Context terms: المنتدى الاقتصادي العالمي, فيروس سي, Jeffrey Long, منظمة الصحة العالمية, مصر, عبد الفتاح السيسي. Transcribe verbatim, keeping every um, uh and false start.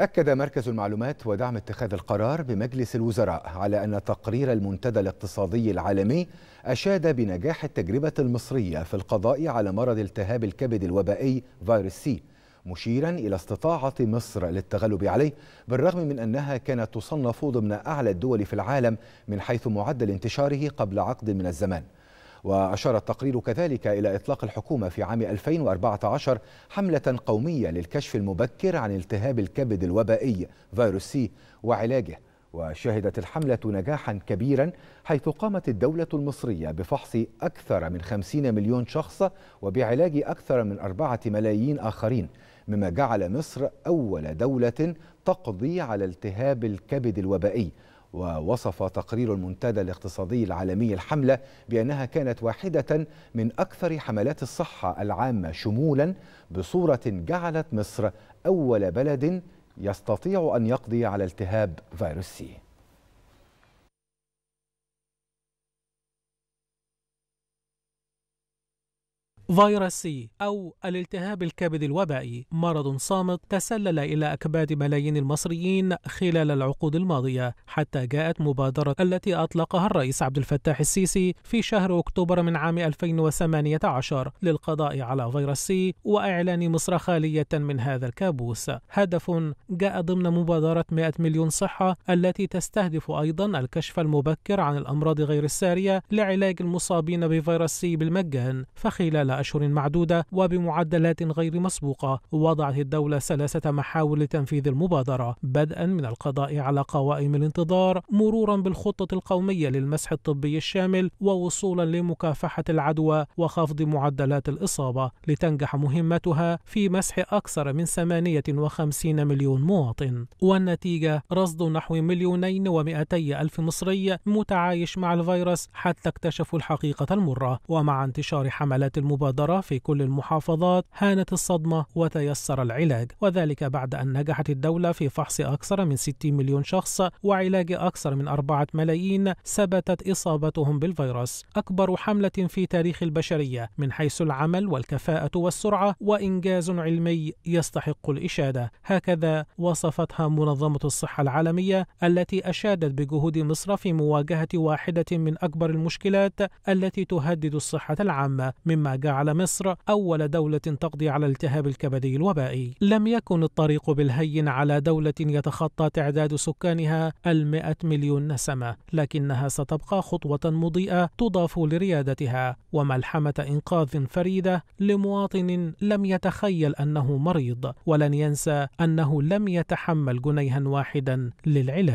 أكد مركز المعلومات ودعم اتخاذ القرار بمجلس الوزراء على أن تقرير المنتدى الاقتصادي العالمي أشاد بنجاح التجربة المصرية في القضاء على مرض التهاب الكبد الوبائي فيروس سي، مشيرا إلى استطاعة مصر للتغلب عليه بالرغم من أنها كانت تصنف ضمن أعلى الدول في العالم من حيث معدل انتشاره قبل عقد من الزمان. وأشار التقرير كذلك إلى إطلاق الحكومة في عام ألفين وأربعة عشر حملة قومية للكشف المبكر عن التهاب الكبد الوبائي فيروس سي وعلاجه، وشهدت الحملة نجاحا كبيرا، حيث قامت الدولة المصرية بفحص أكثر من خمسين مليون شخص وبعلاج أكثر من أربعة ملايين آخرين، مما جعل مصر أول دولة تقضي على التهاب الكبد الوبائي. ووصف تقرير المنتدى الاقتصادي العالمي الحملة بأنها كانت واحدة من أكثر حملات الصحة العامة شمولا، بصورة جعلت مصر أول بلد يستطيع أن يقضي على التهاب فيروس سي. فيروس سي أو الالتهاب الكبد الوبائي مرض صامت تسلل إلى أكباد ملايين المصريين خلال العقود الماضية، حتى جاءت مبادرة التي أطلقها الرئيس عبد الفتاح السيسي في شهر أكتوبر من عام ألفين وثمانية عشر للقضاء على فيروس سي وإعلان مصر خالية من هذا الكابوس. هدف جاء ضمن مبادرة مئة مليون صحة التي تستهدف أيضا الكشف المبكر عن الأمراض غير السارية لعلاج المصابين بفيروس سي بالمجان. فخلال أشهر معدودة وبمعدلات غير مسبوقة وضعت الدولة ثلاثة محاور لتنفيذ المبادرة، بدءا من القضاء على قوائم الانتظار، مرورا بالخطة القومية للمسح الطبي الشامل، ووصولا لمكافحة العدوى وخفض معدلات الإصابة، لتنجح مهمتها في مسح أكثر من ثمانية وخمسين مليون مواطن. والنتيجة رصد نحو مليونين ومئتي ألف مصري متعايش مع الفيروس حتى اكتشفوا الحقيقة المرة. ومع انتشار حملات المبادرة في كل المحافظات هانت الصدمة وتيسر العلاج، وذلك بعد أن نجحت الدولة في فحص أكثر من ستين مليون شخص وعلاج أكثر من أربعة ملايين ثبتت إصابتهم بالفيروس، أكبر حملة في تاريخ البشرية من حيث العمل والكفاءة والسرعة، وإنجاز علمي يستحق الإشادة. هكذا وصفتها منظمة الصحة العالمية التي أشادت بجهود مصر في مواجهة واحدة من أكبر المشكلات التي تهدد الصحة العامة، مما جعل على مصر أول دولة تقضي على الالتهاب الكبدي الوبائي. لم يكن الطريق بالهين على دولة يتخطى تعداد سكانها المئة مليون نسمة، لكنها ستبقى خطوة مضيئة تضاف لريادتها وملحمة إنقاذ فريدة لمواطن لم يتخيل أنه مريض، ولن ينسى أنه لم يتحمل جنيها واحدا للعلاج.